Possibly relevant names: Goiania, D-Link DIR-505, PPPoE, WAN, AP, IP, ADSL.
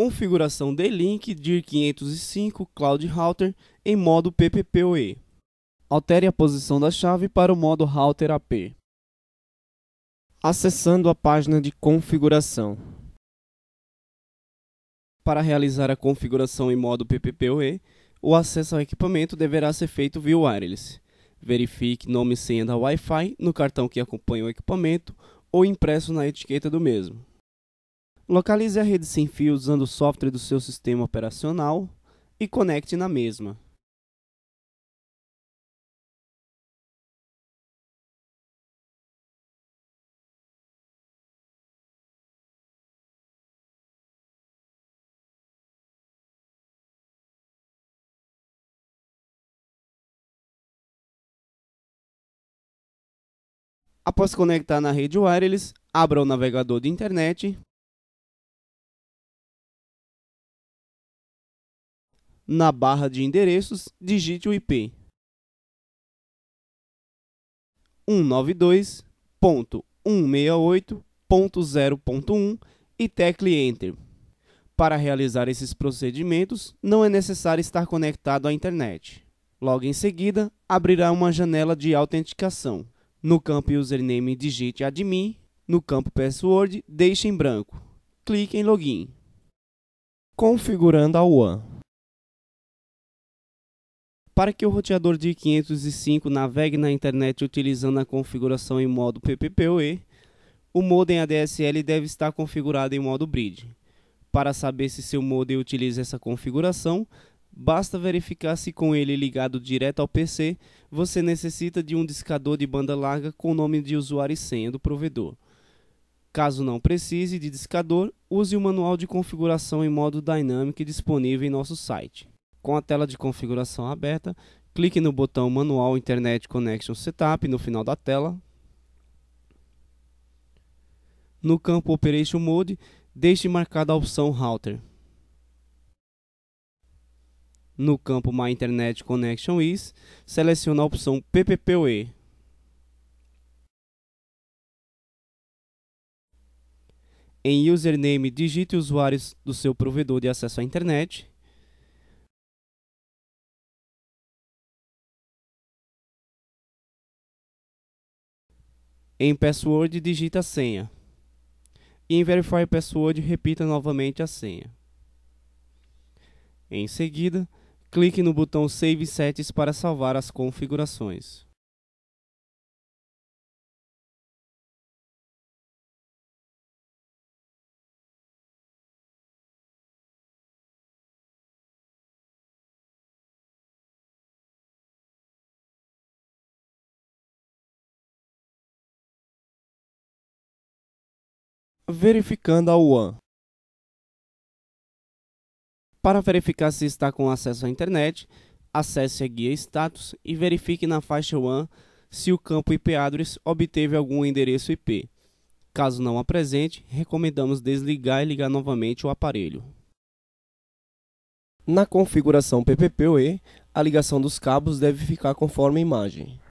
configuração D-Link DIR-505 Cloud Router em modo PPPoE. Altere a posição da chave para o modo Router AP. Acessando a página de configuração. Para realizar a configuração em modo PPPoE, o acesso ao equipamento deverá ser feito via wireless. Verifique nome e senha da Wi-Fi no cartão que acompanha o equipamento ou impresso na etiqueta do mesmo. Localize a rede sem fio usando o software do seu sistema operacional e conecte na mesma. Após conectar na rede wireless, abra o navegador de internet. Na barra de endereços, digite o IP 192.168.0.1 e tecle Enter. Para realizar esses procedimentos, não é necessário estar conectado à internet. Logo em seguida, abrirá uma janela de autenticação. No campo Username, digite Admin. No campo Password, deixe em branco. Clique em Login. Configurando a WAN. Para que o roteador DIR-505 navegue na internet utilizando a configuração em modo PPPoE, o modem ADSL deve estar configurado em modo Bridge. Para saber se seu modem utiliza essa configuração, basta verificar se com ele ligado direto ao PC, você necessita de um discador de banda larga com o nome de usuário e senha do provedor. Caso não precise de discador, use o manual de configuração em modo Dynamic disponível em nosso site. Com a tela de configuração aberta, clique no botão Manual Internet Connection Setup no final da tela. No campo Operation Mode, deixe marcada a opção Router. No campo My Internet Connection Is, selecione a opção PPPoE. Em Username, digite usuários do seu provedor de acesso à internet. Em Password, digite a senha. E em Verify Password, repita novamente a senha. Em seguida, clique no botão Save Settings para salvar as configurações. Verificando a WAN. Para verificar se está com acesso à internet, acesse a guia Status e verifique na faixa WAN se o campo IP Address obteve algum endereço IP. Caso não apresente, recomendamos desligar e ligar novamente o aparelho. Na configuração PPPoE, a ligação dos cabos deve ficar conforme a imagem.